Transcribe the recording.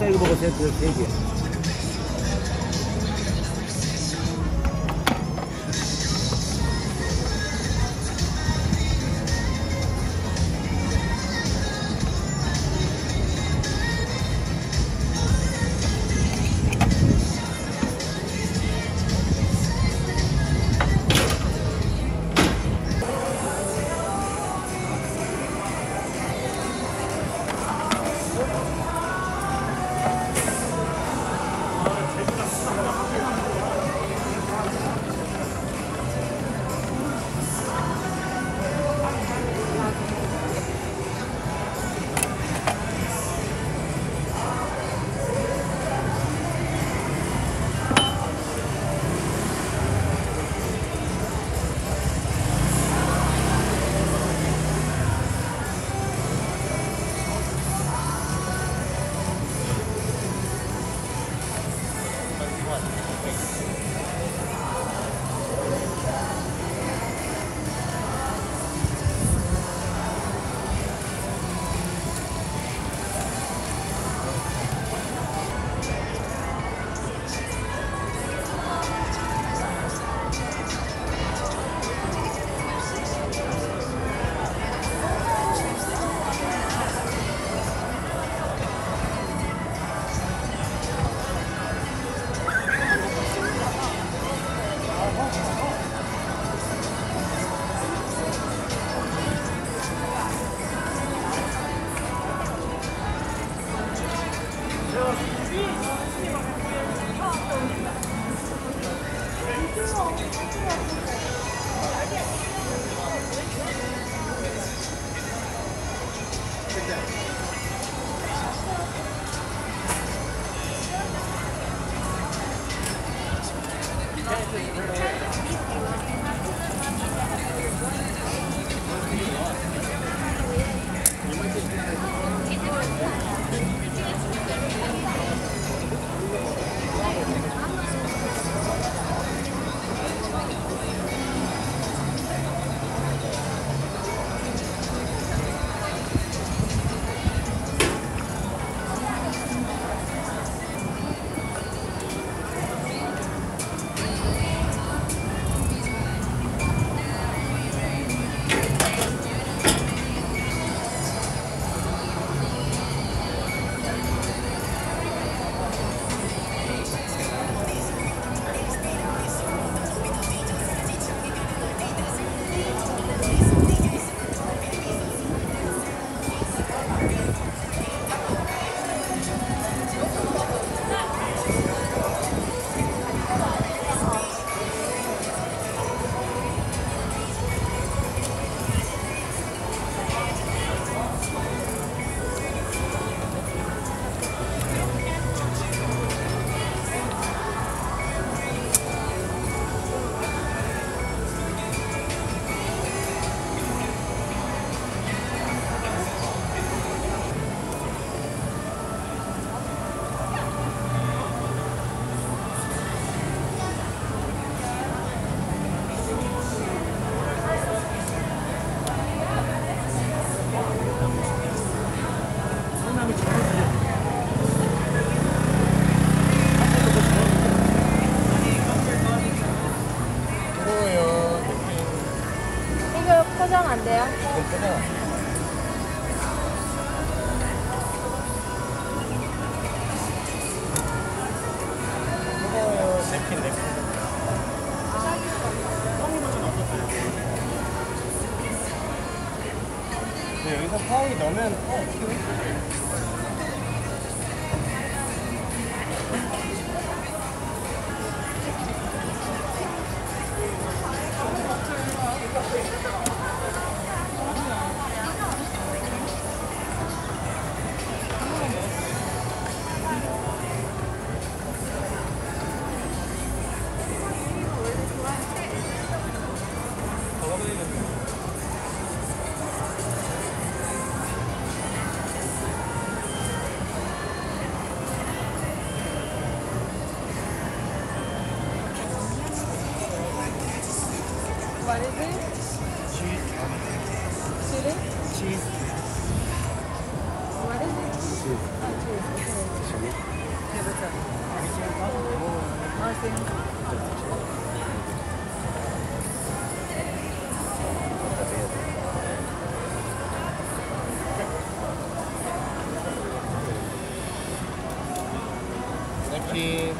쌀고 먹었어요. 그걸 3개. 여기서 파이 넣으면 What is it? Cheese. Cheese? What is it? Thank you.